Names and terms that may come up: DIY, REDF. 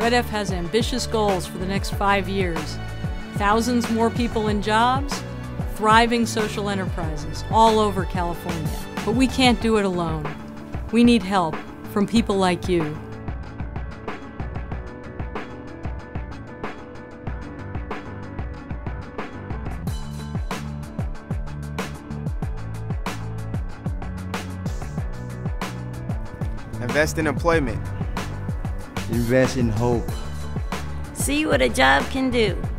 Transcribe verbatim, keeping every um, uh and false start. R E D F has ambitious goals for the next five years. Thousands more people in jobs, thriving social enterprises all over California. But we can't do it alone. We need help from people like you. Invest in employment. Invest in hope. See what a job can do.